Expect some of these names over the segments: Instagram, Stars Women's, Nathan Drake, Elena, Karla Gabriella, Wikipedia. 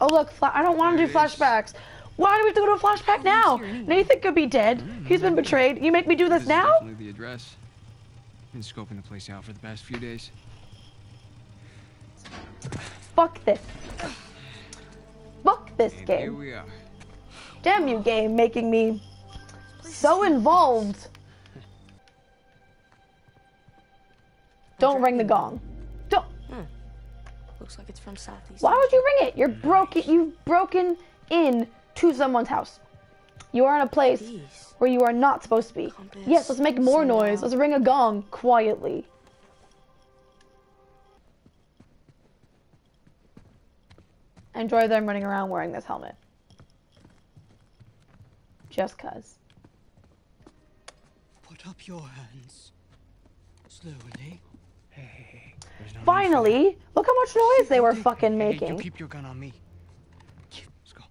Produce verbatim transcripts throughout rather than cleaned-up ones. Oh, look, I don't want to do flashbacks. Why do we have to go to a flashback now? Nathan could be dead. He's been betrayed. You make me do this now? This is definitely the address. Been scoping the place out for the past few days. Fuck this. Fuck this and game. Here we are. Damn you, game, making me so involved. Don't ring the gong. Don't. Hmm. Looks like it's from Southeast. Why would you ring it? You're broken. You've broken in to someone's house. You are in a place Jeez. where you are not supposed to be. Compass. Yes, let's make more Somehow. noise. Let's ring a gong quietly. I enjoy them running around wearing this helmet. Just cause. Put up your hands. Slowly. Hey, no Finally, look how much noise they were fucking making. Hey, you keep your gun on me. Let's go.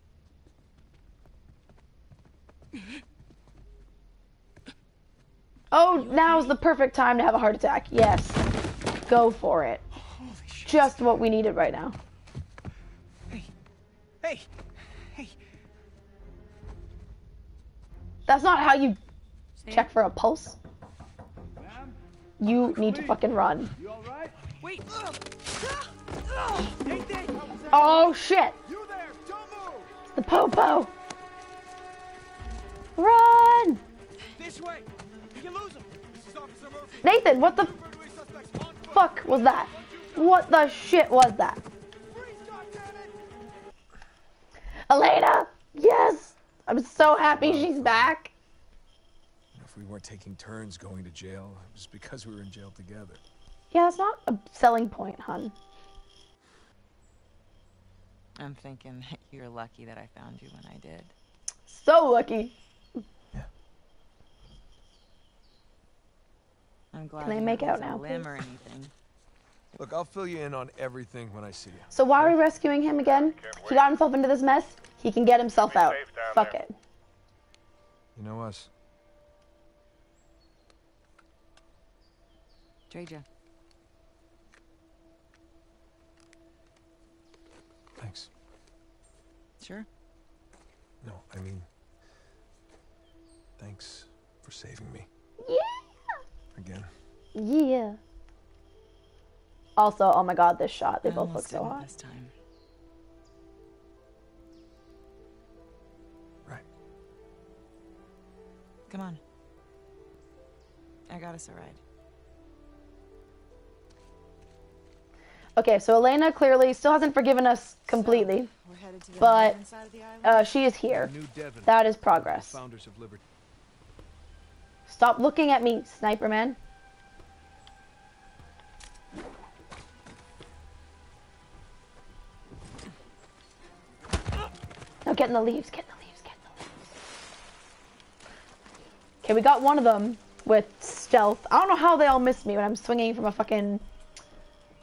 Oh, now's the perfect time to have a heart attack. Yes. Go for it. Holy shit. Just what we needed right now. Hey, hey. That's not how you check for a pulse. You need to fucking run. You all right? Wait. Oh shit! You there, don't move. It's the popo. Run! This way. You can lose him. This is Officer Murphy. Nathan, what the fuck was that? What the shit was that? Elena! Yes! I'm so happy she's back. If we weren't taking turns going to jail, it was because we were in jail together. Yeah, that's not a selling point, hun. I'm thinking that you're lucky that I found you when I did. So lucky. Yeah. I'm glad. Can they make out now? Limb or anything. Look, I'll fill you in on everything when I see you. So why are we rescuing him again? He got himself into this mess. He can get himself out. Fuck it. You know us. J J. Thanks. Sure? No, I mean... Thanks for saving me. Yeah! Again. Yeah. Also, oh my god, this shot. They I both look so hot. This time. Right. Come on. I got us a ride. Okay, so Elena clearly still hasn't forgiven us completely. So but uh, she is here. That is progress. Founders of Liberty. Stop looking at me, sniper man. Get in the leaves, get in the leaves, get in the leaves. Okay, we got one of them with stealth. I don't know how they all missed me when I'm swinging from a fucking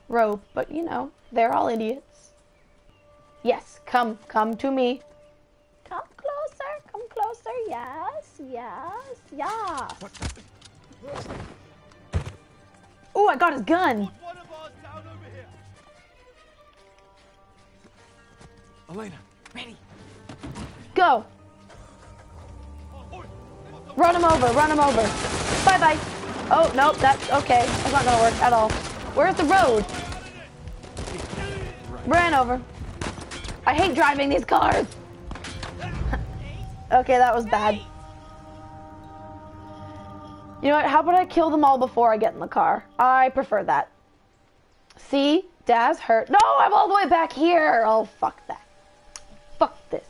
rope, but you know, they're all idiots. Yes, come, come to me. Come closer, come closer, yes, yes, yes. Oh, I got his gun. Elena, ready. Go! Run him over, run him over. Bye-bye. Oh, nope, that's okay. That's not gonna work at all. Where's the road? Ran over. I hate driving these cars. Okay, that was bad. You know what, how about I kill them all before I get in the car? I prefer that. See? Daz hurt. No, I'm all the way back here! Oh, fuck that. Fuck this.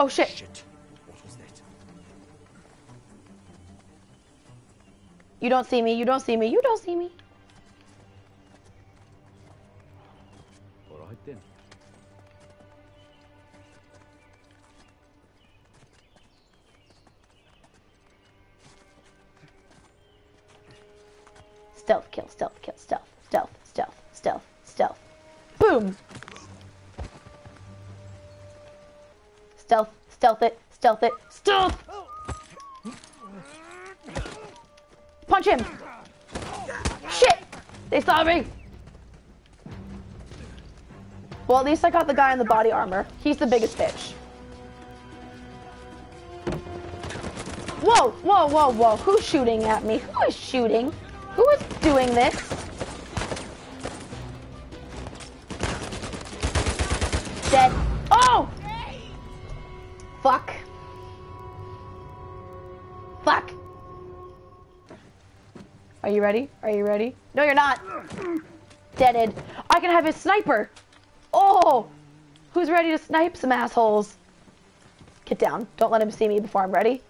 Oh shit. Shit. What was that? You don't see me, you don't see me, you don't see me. All right then. Stealth kill, stealth kill, stealth, stealth, stealth, stealth, stealth. Boom! Stealth, stealth it, stealth it, stealth! Punch him! Shit! They saw me! Well, at least I got the guy in the body armor. He's the biggest bitch. Whoa, whoa, whoa, whoa. Who's shooting at me? Who is shooting? Who is doing this? Dead. Oh! Fuck. Fuck. Are you ready? Are you ready? No, you're not. Deaded. I can have his sniper. Oh! Who's ready to snipe some assholes? Get down. Don't let him see me before I'm ready.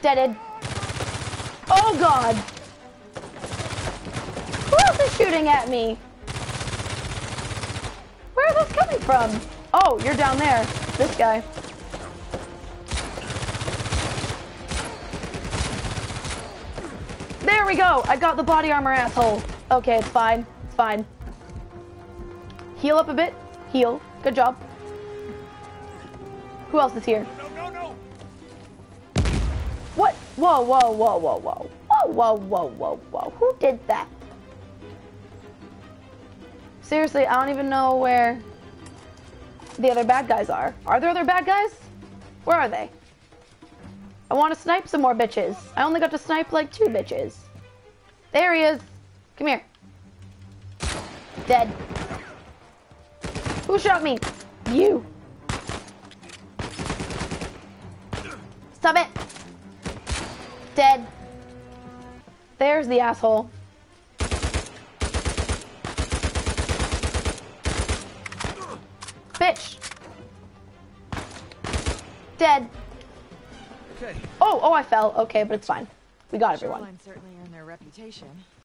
Deaded. Oh god! Who else is shooting at me? Where are those coming from? Oh, you're down there. This guy. There we go! I got the body armor, asshole. Okay, it's fine. It's fine. Heal up a bit. Heal. Good job. Who else is here? What? Whoa, whoa, whoa, whoa, whoa. Whoa, whoa, whoa, whoa, whoa. Who did that? Seriously, I don't even know where the other bad guys are. Are there other bad guys? Where are they? I want to snipe some more bitches. I only got to snipe like two bitches. There he is. Come here. Dead. Who shot me? You. Stop it. Dead. There's the asshole. Bitch. Dead. Okay. Oh, oh, I fell. Okay, but it's fine. We got everyone. Sure, certainly earned their reputation.